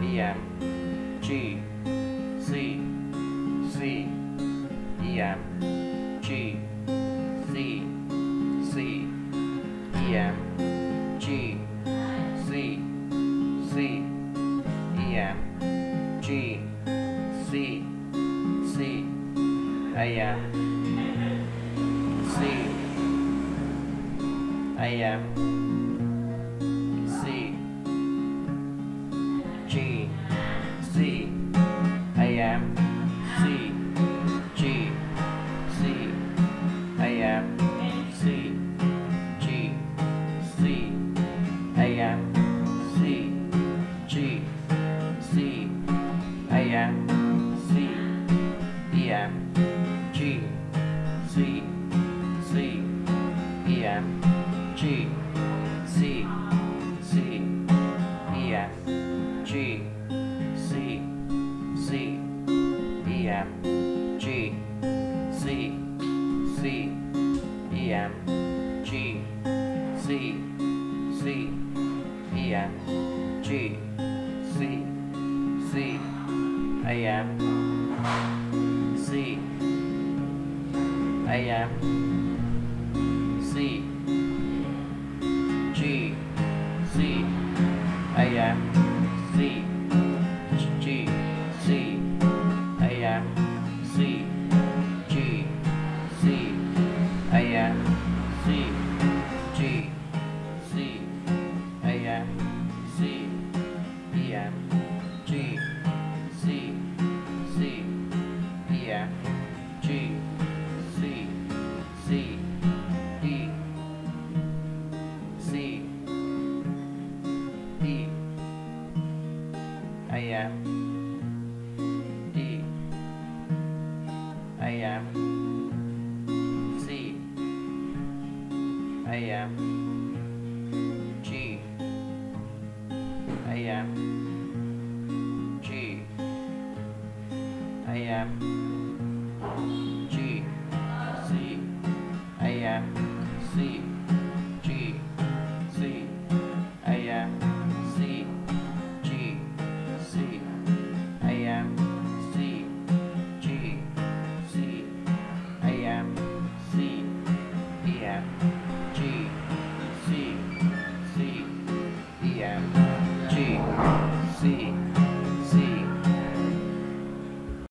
E M G C C E M G C C E M G C C E M G C C A M C A M G, C, A, M, C, G, C, A, M, C, G, C, A, M, C, G, C, A, M, C, E, M, G, C, C, E, M, G, C, C, E, M. G, C, C, E, M, G, C, C, E, M, G, C, C, E, M, G, C, C, A, M, C, A, M, C, G, C, A, M, C, G, C, A, M, C, G, C, A, M, C, G, C, A, M, C, E, M, G, C, C, E, M, G, C, C, D, C, D, A M D A M C A M G A M G A M G C A M C